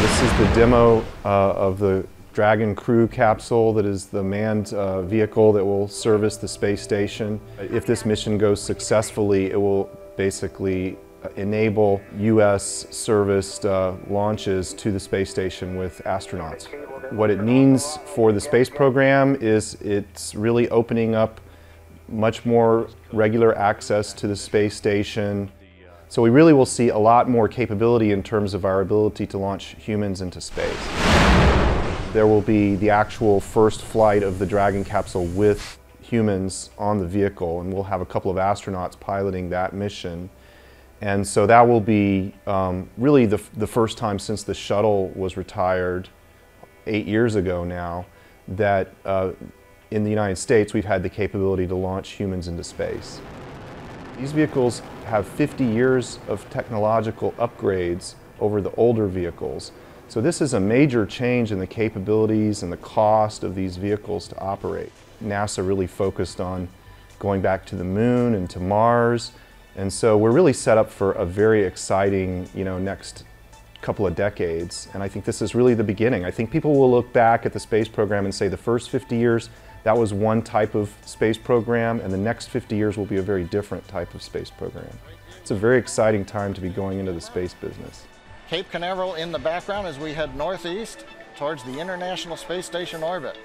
This is the demo of the Dragon Crew capsule that is the manned vehicle that will service the space station. If this mission goes successfully, it will basically enable U.S. serviced launches to the space station with astronauts. What it means for the space program is it's really opening up much more regular access to the space station. So we really will see a lot more capability in terms of our ability to launch humans into space. There will be the actual first flight of the Dragon capsule with humans on the vehicle, and we'll have a couple of astronauts piloting that mission. And so that will be really the first time since the shuttle was retired 8 years ago now that in the United States we've had the capability to launch humans into space. These vehicles have 50 years of technological upgrades over the older vehicles. So this is a major change in the capabilities and the cost of these vehicles to operate. NASA really focused on going back to the moon and to Mars. And so we're really set up for a very exciting, next couple of decades. And I think this is really the beginning. I think people will look back at the space program and say the first 50 years, that was one type of space program, and the next 50 years will be a very different type of space program. It's a very exciting time to be going into the space business. Cape Canaveral in the background as we head northeast towards the International Space Station orbit.